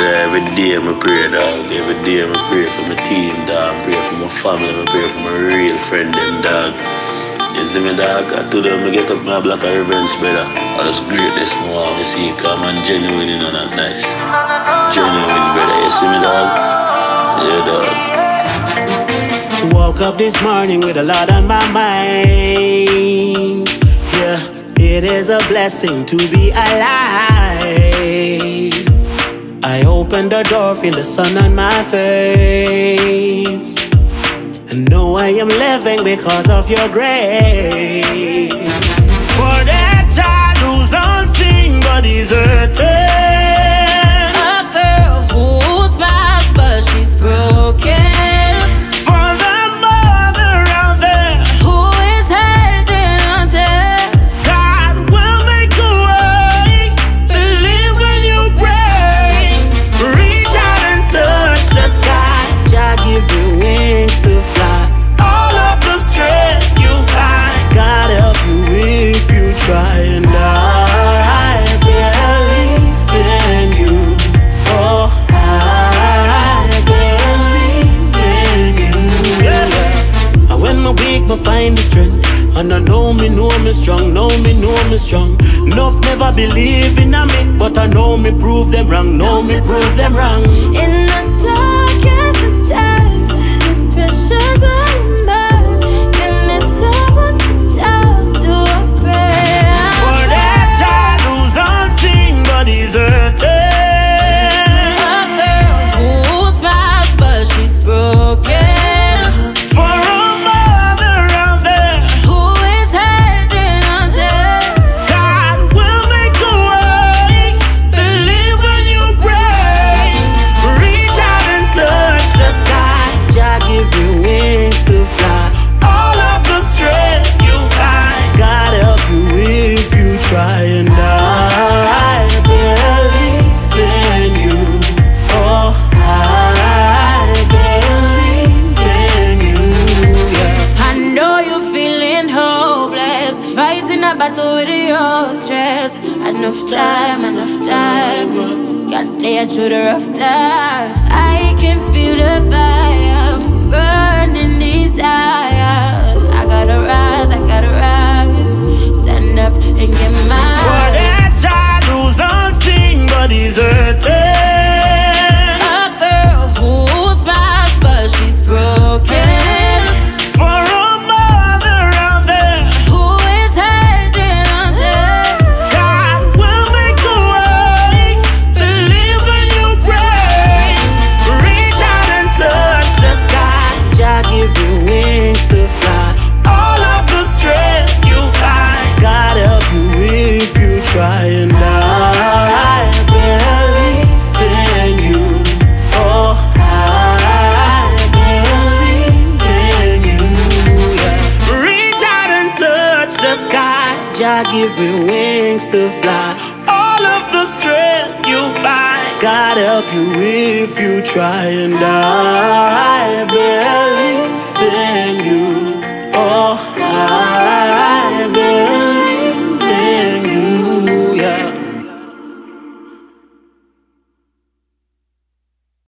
Every day I pray, dog. Every day I pray for my team, dog. I pray for my family. I pray for my real friend, them, dog. You see me, dog? I told them I get up my black reverence, brother. All this greatness now, you see, come and genuine, you know, not nice. Genuine, brother. You see me, dog? Yeah, dog. Woke up this morning with a lot on my mind. Yeah, it is a blessing to be alive. I opened the door, feel the sun on my face. And know I am living because of your grace. For that child who's unseen but deserted, a girl who smiles but she's broken. For the mother out there who is hiding under, God will make a way. Believe when you pray. Reach out and touch the sky. Jah give you wings to fly. All of the strength you find, God help you if you try. And I believe in you. Oh, I believe in you. Yeah. And when my weak, I find the strength. And I know me strong. Know me strong. Enough never believe in a me, but I know me prove them wrong. Know me prove them wrong. In the darkest of times, the precious of mine, and it's someone to doubt to a prayer. For that child who's unseen but deserted, a girl who smiles but she's broken. Through the rough time, I can feel the fire burning desire. I gotta rise, stand up and get mine. For that child who's unseen but deserted, a girl who smiles but she's broken. Give me wings to fly. All of the strength you find, God help you if you try. And I believe.